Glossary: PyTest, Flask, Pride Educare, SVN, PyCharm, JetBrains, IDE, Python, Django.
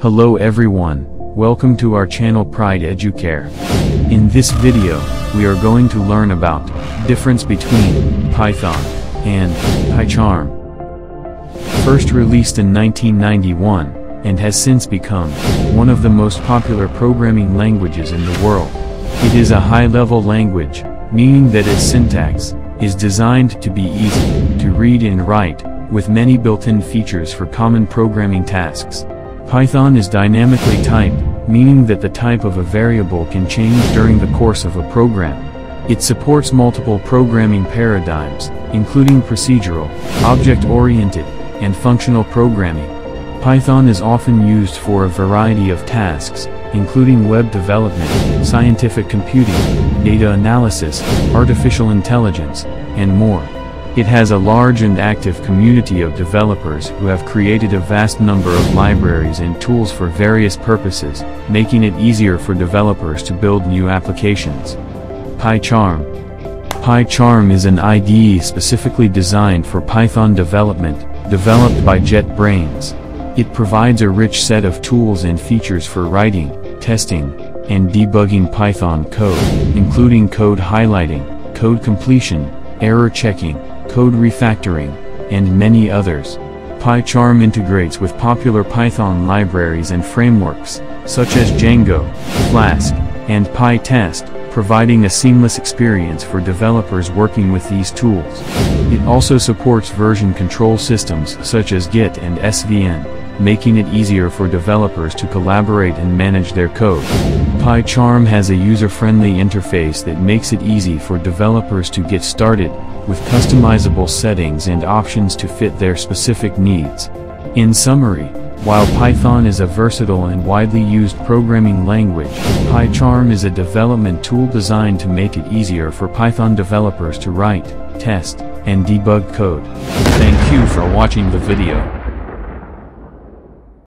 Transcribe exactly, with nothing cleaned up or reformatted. Hello everyone, welcome to our channel Pride Educare. In this video, we are going to learn about difference between Python and PyCharm. First released in nineteen ninety-one, and has since become one of the most popular programming languages in the world. It is a high-level language, meaning that its syntax is designed to be easy to read and write, with many built-in features for common programming tasks. Python is dynamically typed, meaning that the type of a variable can change during the course of a program. It supports multiple programming paradigms, including procedural, object-oriented, and functional programming. Python is often used for a variety of tasks, including web development, scientific computing, data analysis, artificial intelligence, and more. It has a large and active community of developers who have created a vast number of libraries and tools for various purposes, making it easier for developers to build new applications. PyCharm. PyCharm is an I D E specifically designed for Python development, developed by JetBrains. It provides a rich set of tools and features for writing, testing, and debugging Python code, including code highlighting, code completion, error checking, code refactoring, and many others. PyCharm integrates with popular Python libraries and frameworks, such as Django, Flask, and PyTest, providing a seamless experience for developers working with these tools. It also supports version control systems such as Git and S V N, making it easier for developers to collaborate and manage their code. PyCharm has a user-friendly interface that makes it easy for developers to get started, with customizable settings and options to fit their specific needs. In summary, while Python is a versatile and widely used programming language, PyCharm is a development tool designed to make it easier for Python developers to write, test, and debug code. Thank you for watching the video.